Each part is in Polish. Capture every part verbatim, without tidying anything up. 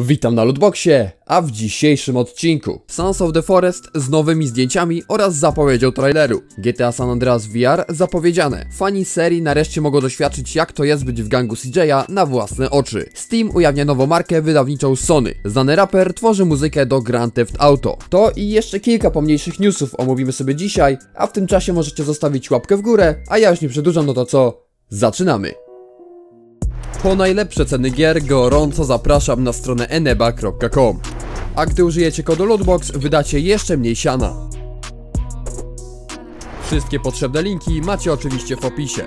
Witam na Lootboxie, a w dzisiejszym odcinku Sons of the Forest z nowymi zdjęciami oraz zapowiedzią traileru, G T A San Andreas V R zapowiedziane, fani serii nareszcie mogą doświadczyć jak to jest być w gangu C J a na własne oczy, Steam ujawnia nową markę wydawniczą Sony, znany raper tworzy muzykę do Grand Theft Auto. To i jeszcze kilka pomniejszych newsów omówimy sobie dzisiaj, a w tym czasie możecie zostawić łapkę w górę, a ja już nie przedłużam, no to co? Zaczynamy! Po najlepsze ceny gier gorąco zapraszam na stronę eneba kropka com. A gdy użyjecie kodu Lootbox, wydacie jeszcze mniej siana. Wszystkie potrzebne linki macie oczywiście w opisie.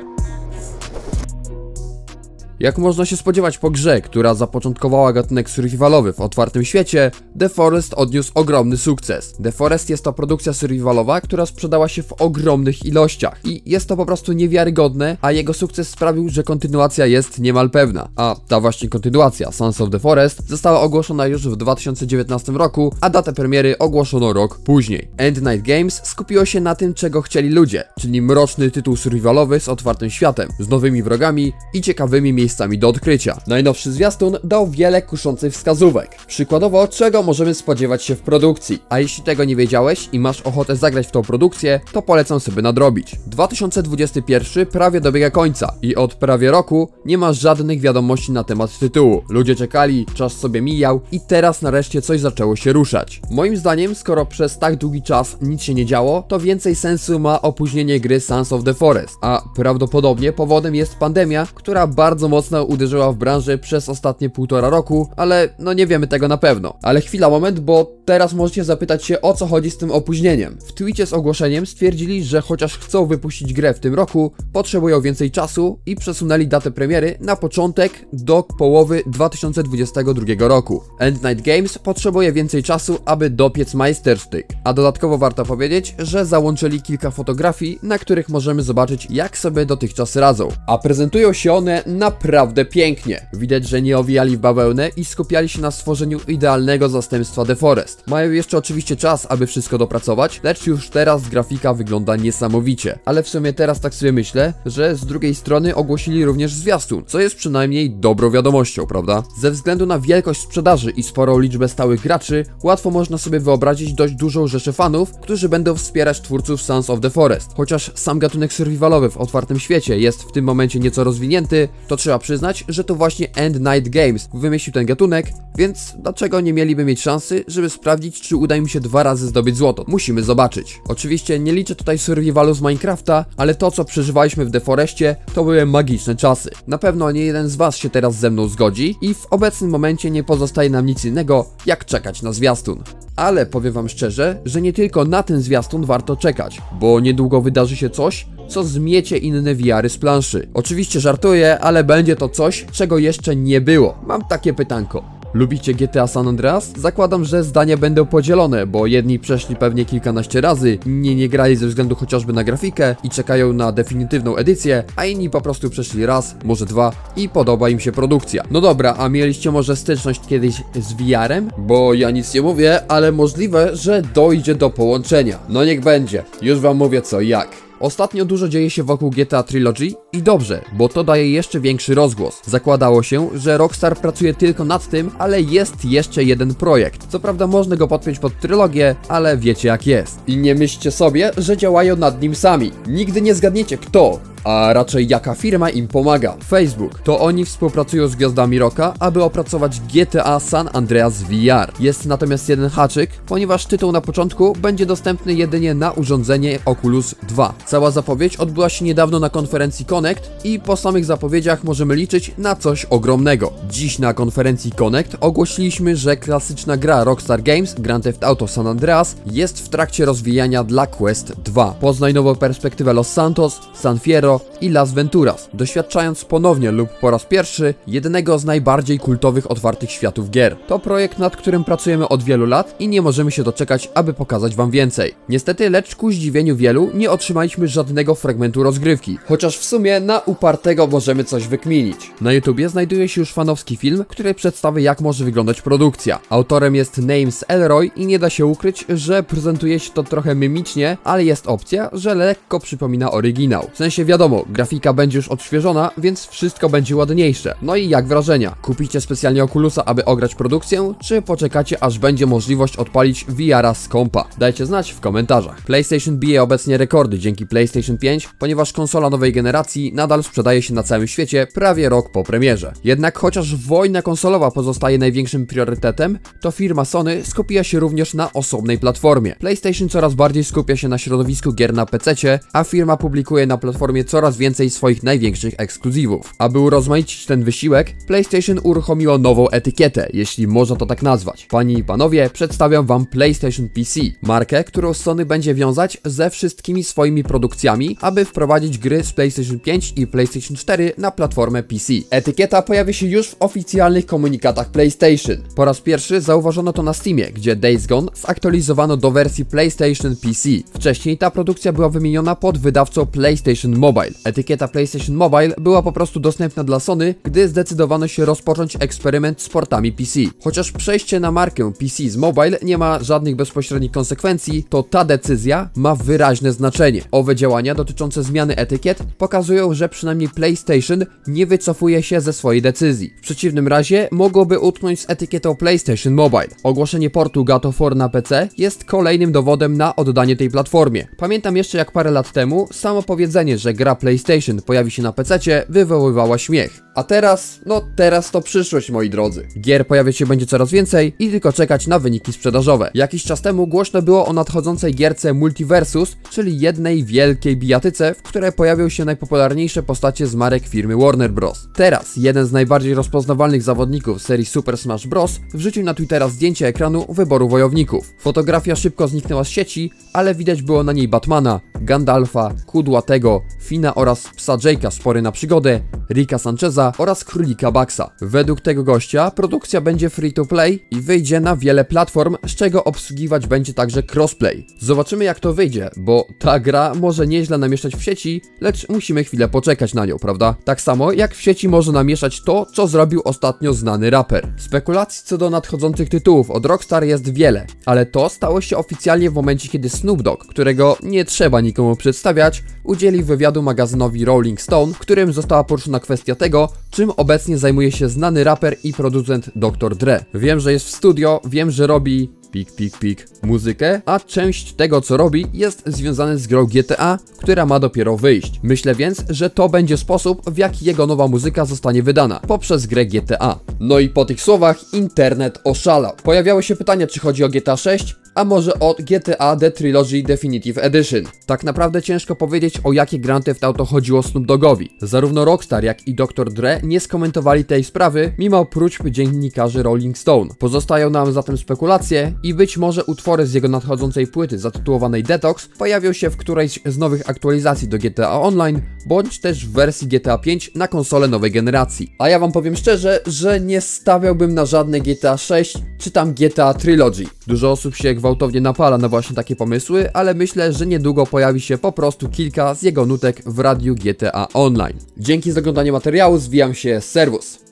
Jak można się spodziewać po grze, która zapoczątkowała gatunek survivalowy w otwartym świecie, The Forest odniósł ogromny sukces. The Forest jest to produkcja survivalowa, która sprzedała się w ogromnych ilościach i jest to po prostu niewiarygodne, a jego sukces sprawił, że kontynuacja jest niemal pewna. A ta właśnie kontynuacja, Sons of the Forest, została ogłoszona już w dwa tysiące dziewiętnastym roku, a datę premiery ogłoszono rok później. Endnight Games skupiło się na tym, czego chcieli ludzie, czyli mroczny tytuł survivalowy z otwartym światem, z nowymi wrogami i ciekawymi miejscami do odkrycia. Najnowszy zwiastun dał wiele kuszących wskazówek, przykładowo czego możemy spodziewać się w produkcji, a jeśli tego nie wiedziałeś i masz ochotę zagrać w tą produkcję, to polecam sobie nadrobić. dwa tysiące dwudziesty pierwszy prawie dobiega końca i od prawie roku nie ma żadnych wiadomości na temat tytułu. Ludzie czekali, czas sobie mijał i teraz nareszcie coś zaczęło się ruszać. Moim zdaniem, skoro przez tak długi czas nic się nie działo, to więcej sensu ma opóźnienie gry Sons of the Forest, a prawdopodobnie powodem jest pandemia, która bardzo mocno mocno uderzyła w branżę przez ostatnie półtora roku, ale no nie wiemy tego na pewno. Ale chwila, moment, bo teraz możecie zapytać się, o co chodzi z tym opóźnieniem. W twicie z ogłoszeniem stwierdzili, że chociaż chcą wypuścić grę w tym roku, potrzebują więcej czasu i przesunęli datę premiery na początek do połowy dwa tysiące dwudziestego drugiego roku. Endnight Games potrzebuje więcej czasu, aby dopiec majstersztyk, a dodatkowo warto powiedzieć, że załączyli kilka fotografii, na których możemy zobaczyć, jak sobie dotychczas radzą. A prezentują się one naprawdę Naprawdę pięknie. Widać, że nie owijali w bawełnę i skupiali się na stworzeniu idealnego zastępstwa The Forest. Mają jeszcze oczywiście czas, aby wszystko dopracować, lecz już teraz grafika wygląda niesamowicie. Ale w sumie teraz tak sobie myślę, że z drugiej strony ogłosili również zwiastun, co jest przynajmniej dobrą wiadomością, prawda? Ze względu na wielkość sprzedaży i sporą liczbę stałych graczy, łatwo można sobie wyobrazić dość dużą rzeszę fanów, którzy będą wspierać twórców Sons of the Forest. Chociaż sam gatunek survivalowy w otwartym świecie jest w tym momencie nieco rozwinięty, to trzeba przyznać, że to właśnie Endnight Games wymyślił ten gatunek, więc dlaczego nie mieliby mieć szansy, żeby sprawdzić, czy uda im się dwa razy zdobyć złoto? Musimy zobaczyć. Oczywiście nie liczę tutaj survivalu z Minecrafta, ale to, co przeżywaliśmy w The Forestie, to były magiczne czasy. Na pewno nie jeden z was się teraz ze mną zgodzi i w obecnym momencie nie pozostaje nam nic innego, jak czekać na zwiastun. Ale powiem wam szczerze, że nie tylko na ten zwiastun warto czekać, bo niedługo wydarzy się coś, co zmiecie inne V R y z planszy. Oczywiście żartuję, ale będzie to coś, czego jeszcze nie było. Mam takie pytanko. Lubicie G T A San Andreas? Zakładam, że zdania będą podzielone, bo jedni przeszli pewnie kilkanaście razy, inni nie grali ze względu chociażby na grafikę i czekają na definitywną edycję, a inni po prostu przeszli raz, może dwa i podoba im się produkcja. No dobra, a mieliście może styczność kiedyś z V R em? Bo ja nic nie mówię, ale możliwe, że dojdzie do połączenia. No niech będzie, już wam mówię co i jak. Ostatnio dużo dzieje się wokół G T A Trilogy i dobrze, bo to daje jeszcze większy rozgłos. Zakładało się, że Rockstar pracuje tylko nad tym, ale jest jeszcze jeden projekt. Co prawda można go podpiąć pod trylogię, ale wiecie jak jest. I nie myślcie sobie, że działają nad nim sami. Nigdy nie zgadniecie kto, a raczej jaka firma im pomaga. Facebook. To oni współpracują z gwiazdami rocka, aby opracować G T A San Andreas V R. Jest natomiast jeden haczyk, ponieważ tytuł na początku będzie dostępny jedynie na urządzenie Oculus dwa. Cała zapowiedź odbyła się niedawno na konferencji Connect i po samych zapowiedziach możemy liczyć na coś ogromnego. Dziś na konferencji Connect ogłosiliśmy, że klasyczna gra Rockstar Games Grand Theft Auto San Andreas jest w trakcie rozwijania dla Quest dwa. Poznaj nową perspektywę Los Santos, San Fierro i Las Venturas, doświadczając ponownie lub po raz pierwszy jednego z najbardziej kultowych otwartych światów gier. To projekt, nad którym pracujemy od wielu lat i nie możemy się doczekać, aby pokazać wam więcej. Niestety, lecz ku zdziwieniu wielu, nie otrzymaliśmy żadnego fragmentu rozgrywki, chociaż w sumie na upartego możemy coś wykminić. Na YouTubie znajduje się już fanowski film, który przedstawia jak może wyglądać produkcja. Autorem jest James Elroy i nie da się ukryć, że prezentuje się to trochę mimicznie, ale jest opcja, że lekko przypomina oryginał. W sensie wiadomo, wiadomo, grafika będzie już odświeżona, więc wszystko będzie ładniejsze. No i jak wrażenia? Kupicie specjalnie Oculusa, aby ograć produkcję, czy poczekacie, aż będzie możliwość odpalić V R a z kompa? Dajcie znać w komentarzach. PlayStation bije obecnie rekordy dzięki PlayStation pięć, ponieważ konsola nowej generacji nadal sprzedaje się na całym świecie prawie rok po premierze. Jednak chociaż wojna konsolowa pozostaje największym priorytetem, to firma Sony skupia się również na osobnej platformie. PlayStation coraz bardziej skupia się na środowisku gier na pececie, a firma publikuje na platformie coraz więcej swoich największych ekskluzywów. Aby urozmaicić ten wysiłek, PlayStation uruchomiło nową etykietę, jeśli można to tak nazwać. Panie i panowie, przedstawiam wam PlayStation P C, markę, którą Sony będzie wiązać ze wszystkimi swoimi produkcjami, aby wprowadzić gry z PlayStation pięć i PlayStation cztery na platformę P C. Etykieta pojawi się już w oficjalnych komunikatach PlayStation. Po raz pierwszy zauważono to na Steamie, gdzie Days Gone zaktualizowano do wersji PlayStation P C. Wcześniej ta produkcja była wymieniona pod wydawcą PlayStation Mobile. Etykieta PlayStation Mobile była po prostu dostępna dla Sony, gdy zdecydowano się rozpocząć eksperyment z portami P C. Chociaż przejście na markę P C z Mobile nie ma żadnych bezpośrednich konsekwencji, to ta decyzja ma wyraźne znaczenie. Owe działania dotyczące zmiany etykiet pokazują, że przynajmniej PlayStation nie wycofuje się ze swojej decyzji. W przeciwnym razie mogłoby utknąć z etykietą PlayStation Mobile. Ogłoszenie portu God of War na P C jest kolejnym dowodem na oddanie tej platformie. Pamiętam jeszcze, jak parę lat temu samo powiedzenie, że gra PlayStation pojawi się na pececie, wywoływała śmiech. A teraz, no teraz to przyszłość, moi drodzy. Gier pojawiać się będzie coraz więcej i tylko czekać na wyniki sprzedażowe. Jakiś czas temu głośno było o nadchodzącej gierce Multiversus, czyli jednej wielkiej bijatyce, w której pojawią się najpopularniejsze postacie z marek firmy Warner Bros. Teraz jeden z najbardziej rozpoznawalnych zawodników serii Super Smash Bros. wrzucił na Twittera zdjęcie ekranu wyboru wojowników. Fotografia szybko zniknęła z sieci, ale widać było na niej Batmana, Gandalfa, Kudłatego, Fina oraz psa Jake'a spory na przygodę, Ricka Sancheza oraz królika Baxa. Według tego gościa produkcja będzie free to play i wyjdzie na wiele platform, z czego obsługiwać będzie także crossplay. Zobaczymy, jak to wyjdzie, bo ta gra może nieźle namieszać w sieci, lecz musimy chwilę poczekać na nią, prawda? Tak samo jak w sieci może namieszać to, co zrobił ostatnio znany raper. Spekulacji co do nadchodzących tytułów od Rockstar jest wiele, ale to stało się oficjalnie w momencie, kiedy Snoop Dogg, którego nie trzeba nikomu przedstawiać, udzielił wywiadu magazynowi Rolling Stone, w którym została poruszona kwestia tego, czym obecnie zajmuje się znany raper i producent doktor Dre. Wiem, że jest w studio, wiem, że robi pik, pik, pik muzykę, a część tego, co robi, jest związane z grą G T A, która ma dopiero wyjść. Myślę więc, że to będzie sposób, w jaki jego nowa muzyka zostanie wydana, poprzez grę G T A. No i po tych słowach internet oszalał. Pojawiały się pytania, czy chodzi o G T A sześć, a może od G T A The Trilogy Definitive Edition. Tak naprawdę ciężko powiedzieć, o jakie Grand Theft Auto chodziło Snoop Doggowi. Zarówno Rockstar, jak i doktor Dre nie skomentowali tej sprawy, mimo próśb dziennikarzy Rolling Stone. Pozostają nam zatem spekulacje i być może utwory z jego nadchodzącej płyty zatytułowanej Detox pojawią się w którejś z nowych aktualizacji do G T A Online, bądź też w wersji G T A pięć na konsole nowej generacji. A ja wam powiem szczerze, że nie stawiałbym na żadne G T A sześć czy tam G T A Trilogy. Dużo osób się gwałtownie napala na właśnie takie pomysły, ale myślę, że niedługo pojawi się po prostu kilka z jego nutek w radiu G T A Online. Dzięki za oglądanie materiału, zwijam się, serwus!